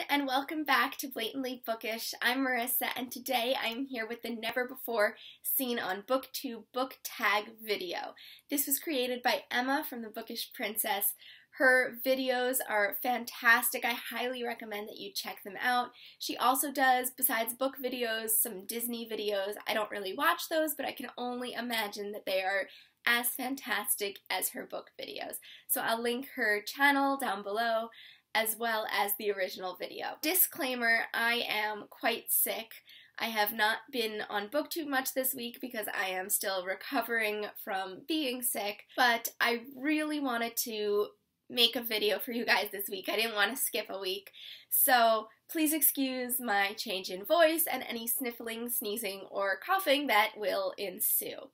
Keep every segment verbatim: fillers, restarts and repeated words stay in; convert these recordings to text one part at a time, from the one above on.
everyone, and welcome back to Blatantly Bookish. I'm Marissa, and today I'm here with the never-before-seen-on Booktube book tag video. This was created by Emma from The Bookish Princess. Her videos are fantastic. I highly recommend that you check them out. She also does, besides book videos, some Disney videos. I don't really watch those, but I can only imagine that they are as fantastic as her book videos. So I'll link her channel down below, as well as the original video. Disclaimer, I am quite sick. I have not been on Booktube much this week because I am still recovering from being sick, but I really wanted to make a video for you guys this week. I didn't want to skip a week, so please excuse my change in voice and any sniffling, sneezing, or coughing that will ensue.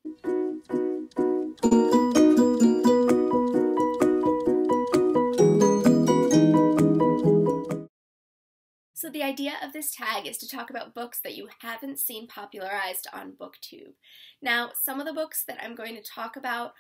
So the idea of this tag is to talk about books that you haven't seen popularized on Booktube. Now, some of the books that I'm going to talk about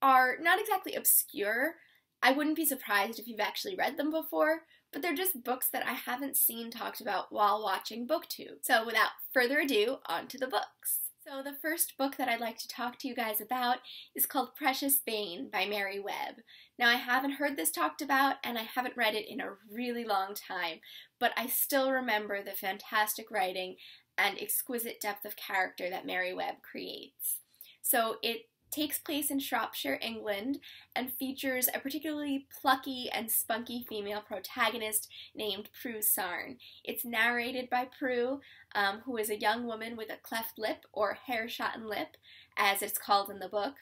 are not exactly obscure. I wouldn't be surprised if you've actually read them before, but they're just books that I haven't seen talked about while watching Booktube. So without further ado, on to the books. So the first book that I'd like to talk to you guys about is called Precious Bane by Mary Webb. Now, I haven't heard this talked about, and I haven't read it in a really long time, but I still remember the fantastic writing and exquisite depth of character that Mary Webb creates. So it takes place in Shropshire, England, and features a particularly plucky and spunky female protagonist named Prudence Sarn. It's narrated by Prue, um, who is a young woman with a cleft lip, or hair shot in lip, as it's called in the book.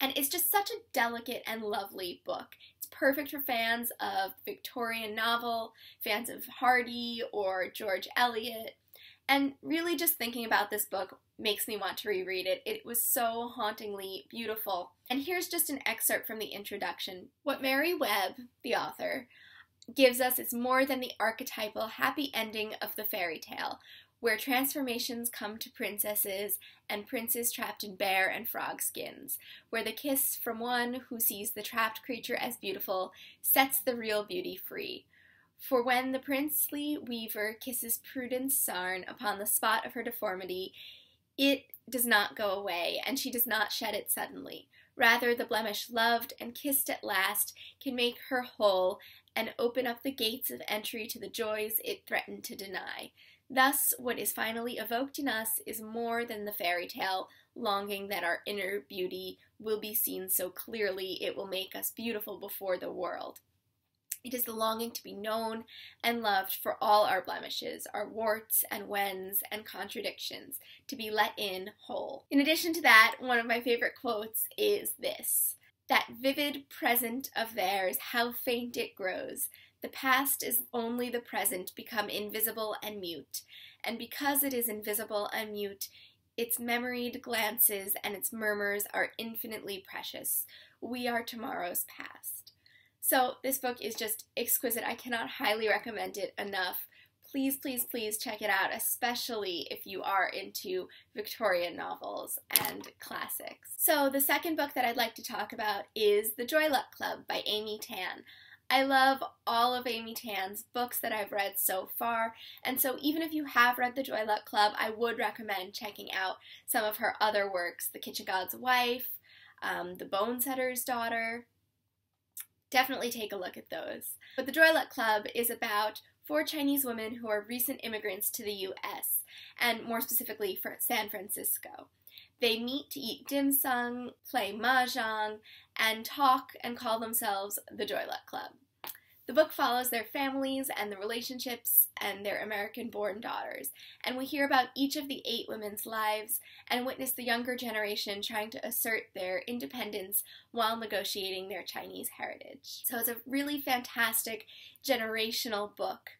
And it's just such a delicate and lovely book. It's perfect for fans of Victorian novel, fans of Hardy or George Eliot. And really just thinking about this book makes me want to reread it. It was so hauntingly beautiful. And here's just an excerpt from the introduction. What Mary Webb, the author, gives us is more than the archetypal happy ending of the fairy tale, where transformations come to princesses and princes trapped in bear and frog skins, where the kiss from one who sees the trapped creature as beautiful sets the real beauty free. For when the princely weaver kisses Prudence Sarn upon the spot of her deformity, it does not go away, and she does not shed it suddenly. Rather, the blemish loved and kissed at last can make her whole and open up the gates of entry to the joys it threatened to deny. Thus, what is finally evoked in us is more than the fairy tale, longing that our inner beauty will be seen so clearly it will make us beautiful before the world. It is the longing to be known and loved for all our blemishes, our warts and wens and contradictions, to be let in whole. In addition to that, one of my favorite quotes is this: that vivid present of theirs, how faint it grows. The past is only the present, become invisible and mute. And because it is invisible and mute, its memoried glances and its murmurs are infinitely precious. We are tomorrow's past. So this book is just exquisite. I cannot highly recommend it enough. Please, please, please check it out, especially if you are into Victorian novels and classics. So the second book that I'd like to talk about is The Joy Luck Club by Amy Tan. I love all of Amy Tan's books that I've read so far, and so even if you have read The Joy Luck Club, I would recommend checking out some of her other works, The Kitchen God's Wife, um, The Bonesetter's Daughter. Definitely take a look at those. But The Joy Luck Club is about four Chinese women who are recent immigrants to the U S, and more specifically for San Francisco. They meet to eat dim sum, play mahjong, and talk and call themselves The Joy Luck Club. The book follows their families and the relationships and their American-born daughters, and we hear about each of the eight women's lives and witness the younger generation trying to assert their independence while negotiating their Chinese heritage. So it's a really fantastic generational book,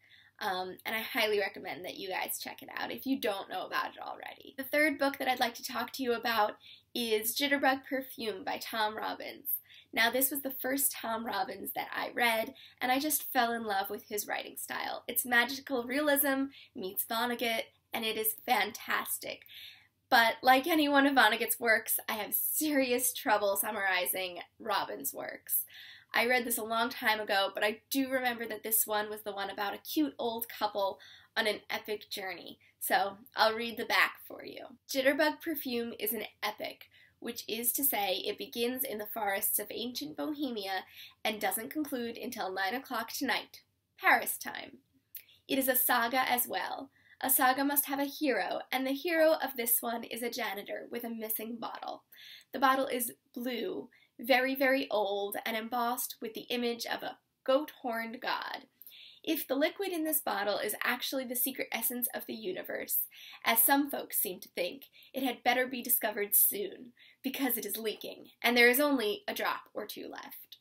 um, and I highly recommend that you guys check it out if you don't know about it already. The third book that I'd like to talk to you about is Jitterbug Perfume by Tom Robbins. Now, this was the first Tom Robbins that I read, and I just fell in love with his writing style. It's magical realism meets Vonnegut, and it is fantastic. But like any one of Vonnegut's works, I have serious trouble summarizing Robbins' works. I read this a long time ago, but I do remember that this one was the one about a cute old couple on an epic journey. So I'll read the back for you. Jitterbug Perfume is an epic, which is to say it begins in the forests of ancient Bohemia and doesn't conclude until nine o'clock tonight, Paris time. It is a saga as well. A saga must have a hero, and the hero of this one is a janitor with a missing bottle. The bottle is blue, very, very old, and embossed with the image of a goat-horned god. If the liquid in this bottle is actually the secret essence of the universe, as some folks seem to think, it had better be discovered soon, because it is leaking, and there is only a drop or two left.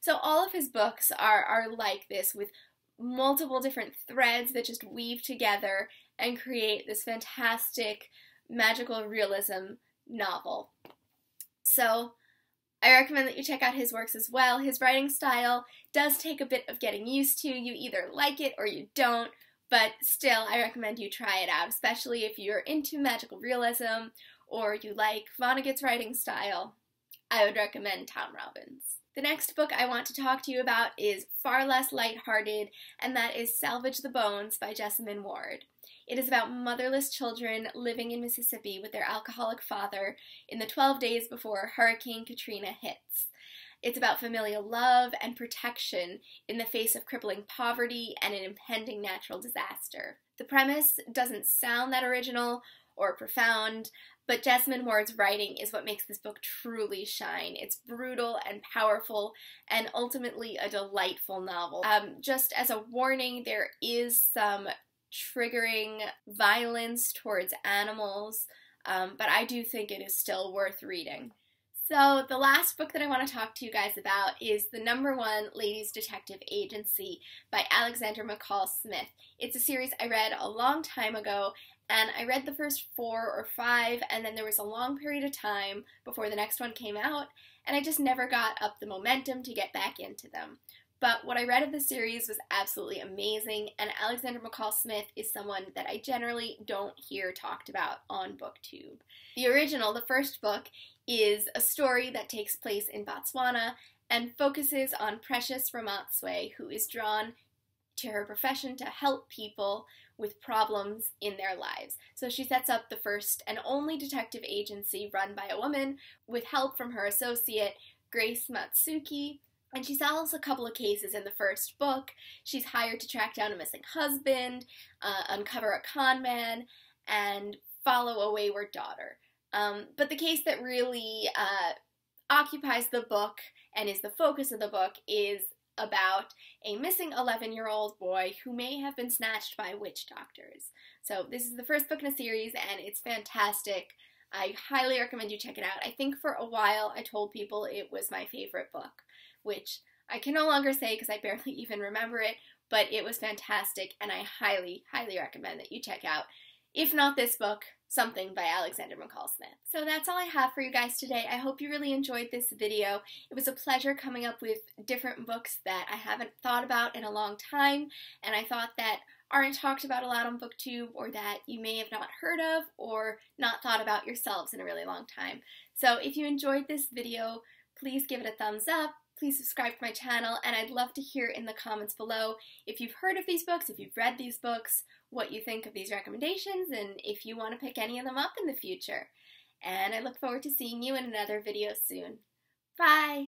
So all of his books are, are like this, with multiple different threads that just weave together and create this fantastic magical realism novel. So I recommend that you check out his works as well. His writing style does take a bit of getting used to. You either like it or you don't, but still I recommend you try it out, especially if you're into magical realism or you like Vonnegut's writing style. I would recommend Tom Robbins. The next book I want to talk to you about is far less lighthearted, and that is Salvage the Bones by Jesmyn Ward. It is about motherless children living in Mississippi with their alcoholic father in the twelve days before Hurricane Katrina hits. It's about familial love and protection in the face of crippling poverty and an impending natural disaster. The premise doesn't sound that original or profound, but Jesmyn Ward's writing is what makes this book truly shine. It's brutal and powerful and ultimately a delightful novel. Um, just as a warning, there is some triggering violence towards animals, um, but I do think it is still worth reading. So the last book that I want to talk to you guys about is The Number One Ladies Detective Agency by Alexander McCall Smith. It's a series I read a long time ago, and I read the first four or five, and then there was a long period of time before the next one came out, and I just never got up the momentum to get back into them. But what I read of the series was absolutely amazing, and Alexander McCall Smith is someone that I generally don't hear talked about on Booktube. The original, the first book, is a story that takes place in Botswana and focuses on Precious Ramotswe, who is drawn to her profession to help people with problems in their lives. So she sets up the first and only detective agency run by a woman with help from her associate, Grace Matsuki, and she solves a couple of cases in the first book. She's hired to track down a missing husband, uh, uncover a con man, and follow a wayward daughter. Um, but the case that really uh, occupies the book and is the focus of the book is about a missing eleven-year-old boy who may have been snatched by witch doctors. So this is the first book in a series, and it's fantastic. I highly recommend you check it out. I think for a while I told people it was my favorite book, which I can no longer say because I barely even remember it, but it was fantastic, and I highly, highly recommend that you check out, if not this book, something by Alexander McCall Smith. So that's all I have for you guys today. I hope you really enjoyed this video. It was a pleasure coming up with different books that I haven't thought about in a long time, and I thought that aren't talked about a lot on Booktube, or that you may have not heard of or not thought about yourselves in a really long time. So if you enjoyed this video, please give it a thumbs up. Please subscribe to my channel, and I'd love to hear in the comments below if you've heard of these books, if you've read these books, what you think of these recommendations, and if you want to pick any of them up in the future. And I look forward to seeing you in another video soon. Bye!